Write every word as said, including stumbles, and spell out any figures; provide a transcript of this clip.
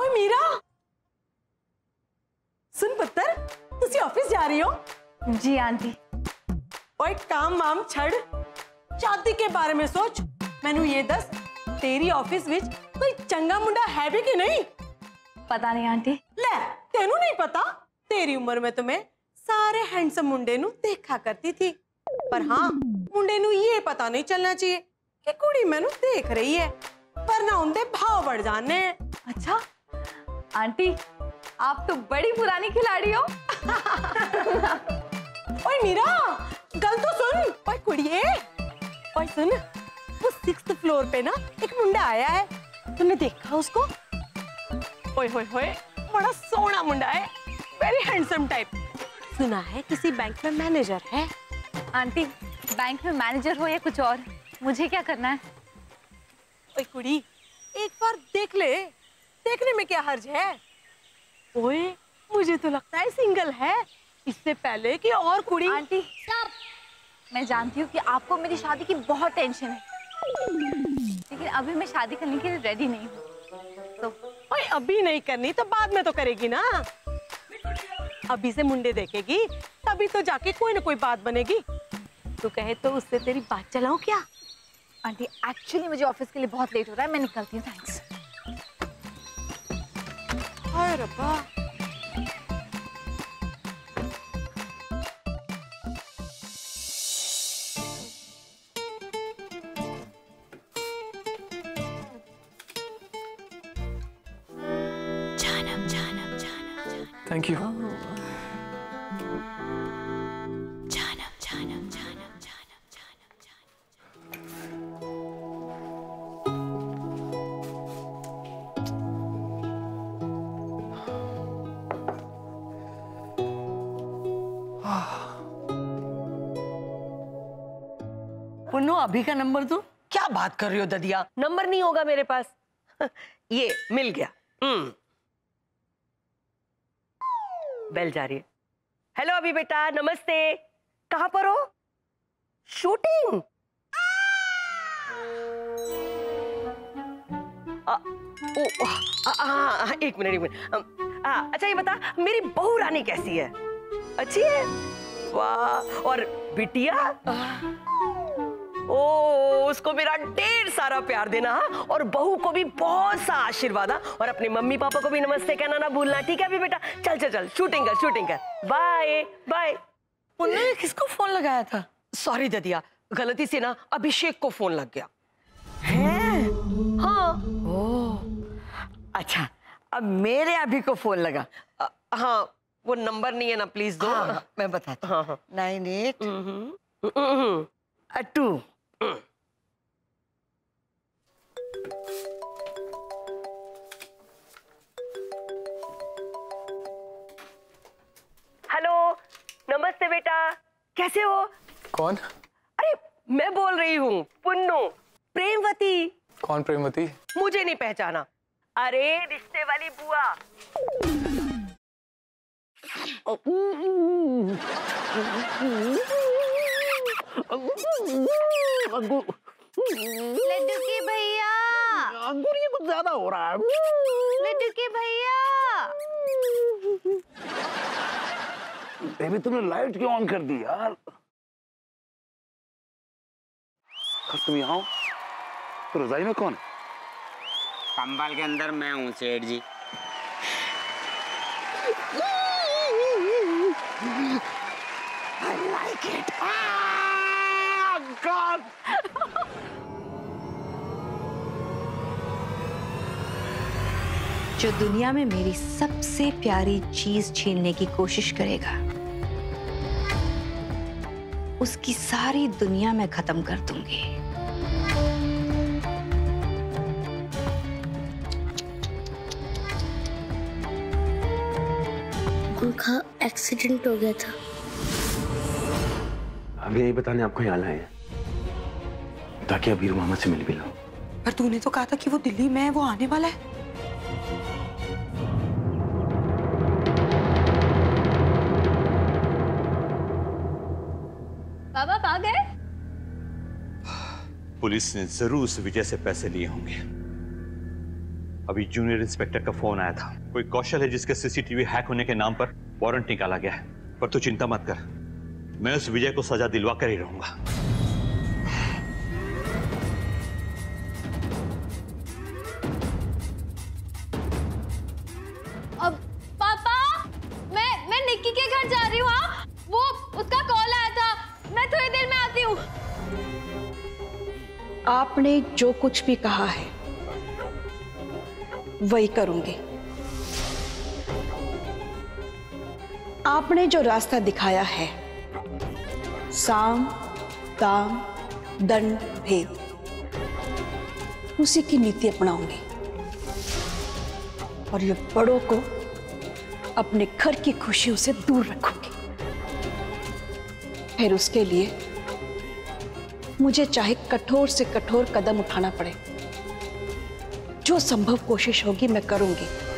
ओए मीरा, सुन पुत्तर, तुसी ऑफिस जा रही हो? जी आंटी। ओए काम वाम छड़, शादी के बारे में सोच। मैनू ये दस, तेरी ऑफिस विच कोई चंगा मुंडा है भी कि नहीं? पता नहीं आंटी। ले, तेनू नहीं पता? तेरी उम्र में तो मैं सारे हैंडसम मुंडे नू देखा करती थी, पर हाँ मुंडे नू ये पता नहीं चलना चाहिए कि कुड़ी मैनू देख रही है, वरना उनके भाव बढ़ जाने। अच्छा आंटी, आप तो बड़ी पुरानी खिलाड़ी हो। ओए मीरा, गल तो सुन। ओए कुड़िए, ओए सुन, वो सिक्स्थ फ्लोर पे ना एक मुंडा आया है, तुमने देखा उसको? ओए होए होए, बड़ा सोना मुंडा है, वेरी हैंडसम टाइप। सुना है किसी बैंक में मैनेजर है। आंटी, बैंक में मैनेजर हो या कुछ और, मुझे क्या करना है? ओए कुड़ी, एक बार देख ले, देखने में क्या हर्ज है। ओए, मुझे तो लगता है सिंगल है, इससे पहले कि और कुड़ी। आंटी स्टॉप, मैं जानती हूँ कि आपको मेरी शादी की बहुत टेंशन है, लेकिन अभी मैं शादी करने के लिए रेडी नहीं हूँ। तो ओए, अभी नहीं करनी तो बाद में तो करेगी ना। अभी से मुंडे देखेगी तभी तो जाके कोई ना कोई बात बनेगी। तू कहे तो उससे तेरी बात चलाऊं क्या? आंटी एक्चुअली मुझे ऑफिस के लिए बहुत लेट हो रहा है, मैं निकलती हूँ, थैंक्स। हाय रब्बा, जानम जानम जानम। Thank you. पुन्नू, अभी का नंबर दो। क्या बात कर रही हो ददिया, नंबर नहीं होगा मेरे पास। ये मिल गया। बेल जा रही है। हेलो अभी बेटा, नमस्ते, कहाँ पर हो? शूटिंग? आ, ओ, आ, आ, आ, एक मिनट एक मिनट। आ, अच्छा ये बता, मेरी बहू रानी कैसी है? अच्छी है? वाह, और बिटिया? ओ, उसको मेरा ढेर सारा प्यार देना, और बहू को भी बहुत सा आशीर्वाद, और अपने मम्मी पापा को भी नमस्ते कहना ना भूलना, ठीक है? अभी बेटा चल चल चल, शूटिंग कर शूटिंग कर, बाय बाय। पुन्नू, किसको फोन लगाया था? सॉरी ददिया, गलती से ना अभिषेक को फोन लग गया है। हाँ, ओ अच्छा, अब मेरे अभी को फोन लगा। आ, हाँ, वो नंबर नहीं है ना, प्लीज दो। हाँ, मैं बताता हूँ। हाँ, नाइन एट टू हेलो, नमस्ते बेटा, कैसे हो? कौन? अरे मैं बोल रही हूँ पुन्नू, प्रेमवती। कौन प्रेमवती? मुझे नहीं पहचाना? अरे रिश्ते वाली बुआ। लड्डू के भैया, अंगूर ये कुछ ज्यादा हो रहा है। लड्डू के भैया, बेबी तुमने लाइट क्यों ऑन कर दी यार? तुम यहाँ हो तो रजाई में कौन है? कंबल के अंदर मैं हूँ सेठ जी। I like it. Ah, God. जो दुनिया में मेरी सबसे प्यारी चीज छीनने की कोशिश करेगा, उसकी सारी दुनिया मैं खत्म कर दूंगी। उनका एक्सीडेंट हो गया था। अभी यही बताने आपको यहाँ लाए हैं ताकि अबीर मामा से मिल भी लो। पर तूने तो कहा था कि वो दिल्ली में है, वो आने वाला है। बाबा आ गए? पुलिस ने जरूर विजय से पैसे लिए होंगे। अभी जूनियर इंस्पेक्टर का फोन आया था, कोई कौशल है जिसके सीसीटीवी हैक होने के नाम पर वारंट निकाला गया है। पर तू चिंता मत कर, मैं उस विजय को सजा दिलवा कर ही रहूंगा। आपने जो कुछ भी कहा है वही करूंगी। आपने जो रास्ता दिखाया है, साम दाम दंड भेद, उसी की नीति अपनाऊंगी और ये बड़ों को अपने घर की खुशियों से दूर रखूंगी। फिर उसके लिए मुझे चाहे कठोर से कठोर कदम उठाना पड़े, जो संभव कोशिश होगी मैं करूंगी।